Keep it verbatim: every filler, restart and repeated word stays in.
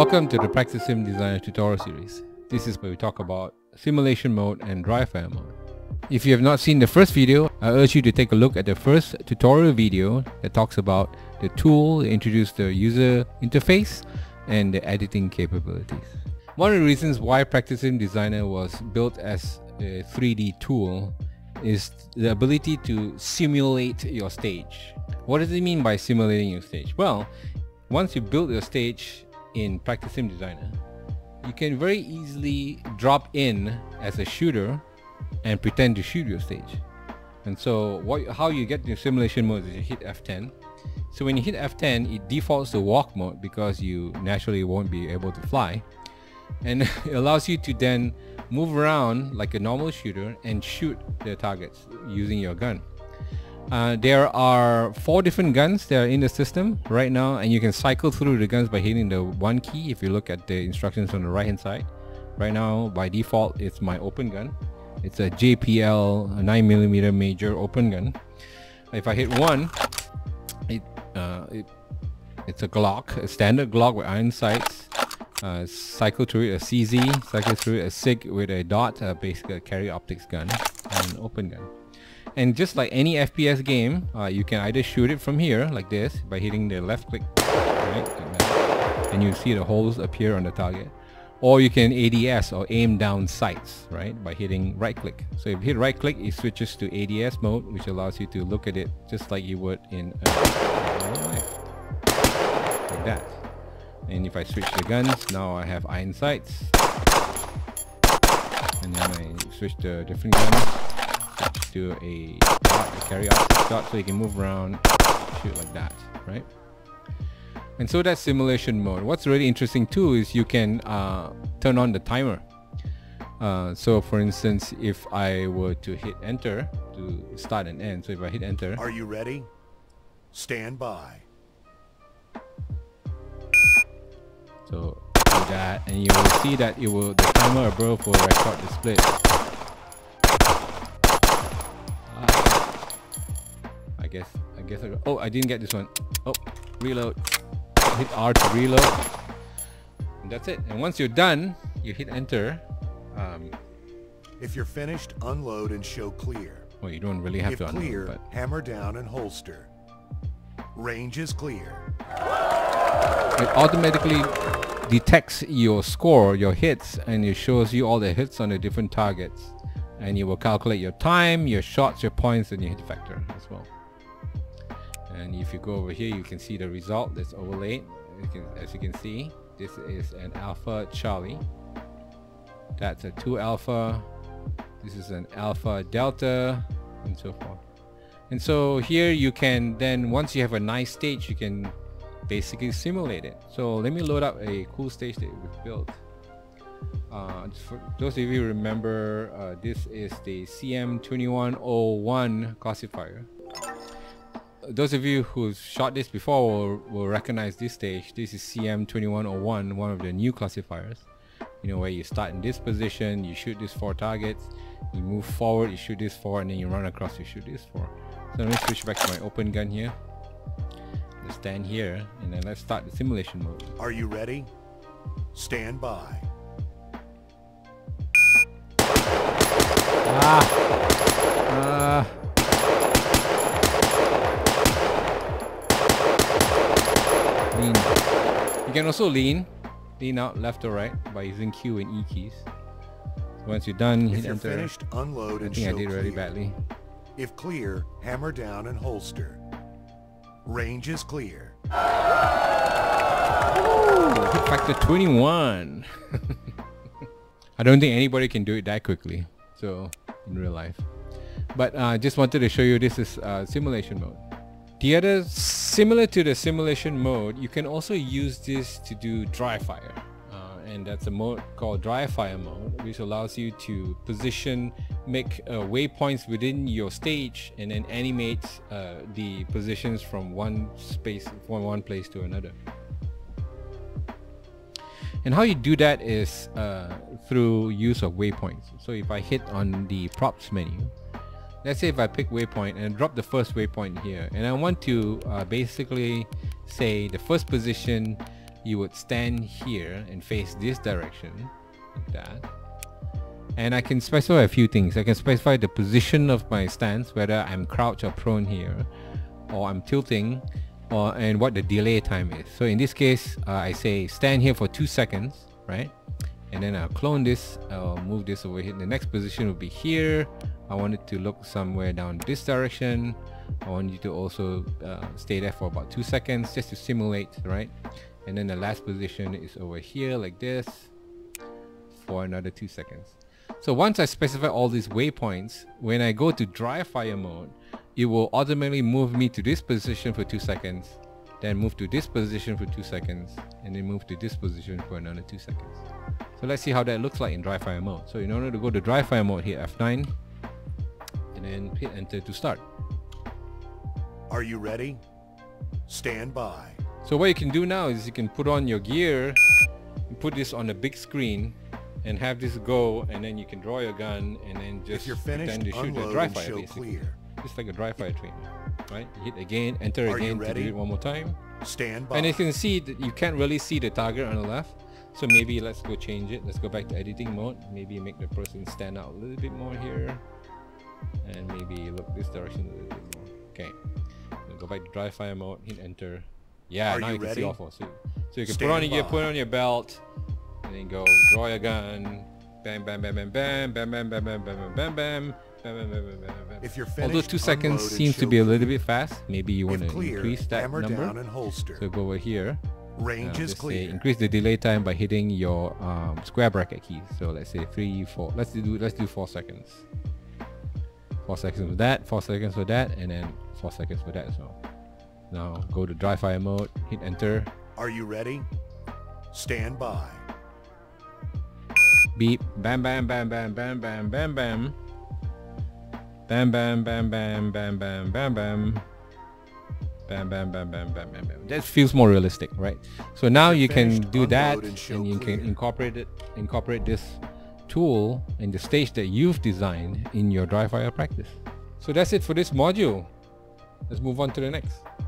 Welcome to the Practice Sim Designer tutorial series. This is where we talk about simulation mode and dry fire mode. If you have not seen the first video, I urge you to take a look at the first tutorial video that talks about the tool, introduce the user interface and the editing capabilities. One of the reasons why Practice Sim Designer was built as a three D tool is the ability to simulate your stage. What does it mean by simulating your stage? Well, once you build your stage in Practice Sim Designer, you can very easily drop in as a shooter and pretend to shoot your stage. And so what, how you get to simulation mode is you hit F ten. So when you hit F ten, it defaults to walk mode because you naturally won't be able to fly. And it allows you to then move around like a normal shooter and shoot the targets using your gun. Uh, there are four different guns that are in the system right now, and you can cycle through the guns by hitting the one key if you look at the instructions on the right hand side. Right now, by default, it's my open gun. It's a J P L nine millimeter major open gun. If I hit one, it, uh, it, it's a Glock, a standard Glock with iron sights. Uh, cycle through a C Z, cycle through a SIG with a DOT, a basically a carry optics gun, and an open gun. And just like any F P S game, uh, you can either shoot it from here, like this, by hitting the left click, right, and you see the holes appear on the target. Or you can A D S or aim down sights, right, by hitting right click. So if you hit right click, it switches to A D S mode, which allows you to look at it just like you would in a normal life, like that. And if I switch the guns, now I have iron sights. And then I switch to different guns, switch to a dot, a carry optics dot, so you can move around, shoot like that, right? And so that's simulation mode. What's really interesting too is you can uh, turn on the timer. Uh, so for instance, if I were to hit enter to start and end, so if I hit enter. Are you ready? Stand by. So do that, and you will see that it will the timer above will record the split. Ah, I guess I guess I, oh I didn't get this one. Oh, reload. Hit R to reload. And that's it. And once you're done, you hit enter. Um, if you're finished, unload and show clear. Well, you don't really have if to unload. Clear, but hammer down and holster. Range is clear. It automatically detects your score, your hits, and it shows you all the hits on the different targets, and you will calculate your time, your shots, your points, and your hit factor as well. And if you go over here, you can see the result that's overlaid. You can, as you can see, this is an Alpha Charlie, that's a two Alpha, this is an Alpha Delta, and so forth. And so here you can then, once you have a nice stage, you can basically simulate it. So let me load up a cool stage that we've built. Uh, for those of you who remember, uh, this is the C M twenty-one oh one classifier. Those of you who've shot this before will, will recognize this stage. This is C M twenty-one oh one, one of the new classifiers. You know, where you start in this position, you shoot these four targets, you move forward, you shoot this four, and then you run across, you shoot this four. So let me switch back to my open gun here. Stand here, and then let's start the simulation mode. Are you ready? Stand by. Ah. Uh. Lean. You can also lean, lean out left or right by using Q and E keys. So once you're done, hit enter. If you're finished, unload and show clear. I think I did really badly. If clear, hammer down and holster. Range is clear. Ooh, hit factor twenty-one. I don't think anybody can do it that quickly, so in real life. But I uh, just wanted to show you this is uh, simulation mode. The other, similar to the simulation mode, you can also use this to do dry fire. Uh, and that's a mode called dry fire mode, which allows you to position, make uh, waypoints within your stage, and then animate uh, the positions from one space, from one place to another. And how you do that is uh, through use of waypoints. So if I hit on the props menu, let's say if I pick waypoint and drop the first waypoint here, and I want to uh, basically say the first position you would stand here and face this direction, like that. And I can specify a few things. I can specify the position of my stance, whether I'm crouched or prone here, or I'm tilting, or and what the delay time is. So in this case, uh, I say stand here for two seconds, right? And then I'll clone this, I'll move this over here. The next position will be here. I want it to look somewhere down this direction. I want you to also uh, stay there for about two seconds just to simulate, right? And then the last position is over here like this for another two seconds. So once I specify all these waypoints, when I go to dry fire mode, it will automatically move me to this position for two seconds, then move to this position for two seconds, and then move to this position for another two seconds. So let's see how that looks like in dry fire mode. So in order to go to dry fire mode, hit F nine, and then hit enter to start. Are you ready? Stand by. So what you can do now is you can put on your gear, put this on a big screen, and have this go, and then you can draw your gun, and then just pretend to shoot a dry fire, basically. Clear. Just like a dry fire train, right? You hit again, enter Are again to do it one more time. Stand by. And you can see that you can't really see the target on the left. So maybe let's go change it. Let's go back to editing mode. Maybe make the person stand out a little bit more here, and maybe look this direction a little bit more. Okay. We'll go back to dry fire mode. Hit enter. Yeah, Are now you, you can ready? see all four. So, so you can stand put on your gear, put on your belt, and then go draw your gun. Bam, bam, bam, bam, bam, bam, bam, bam, bam, bam, bam, bam. If you're finished, although two seconds seems to be a little bit fast, maybe you want to increase that number. So go over here. Range is clear. Increase the delay time by hitting your um, square bracket key. So let's say three, four. Let's do let's do four seconds. Four seconds for that. Four seconds for that, and then four seconds for that as well. Now go to dry fire mode. Hit enter. Are you ready? Stand by. Beep. Bam, bam, bam, bam, bam, bam, bam, bam. Bam bam bam bam bam bam bam bam bam bam bam bam bam bam. That feels more realistic, right? So now you can do that, and you can incorporate it incorporate this tool in the stage that you've designed in your dry fire practice. So that's it for this module. Let's move on to the next.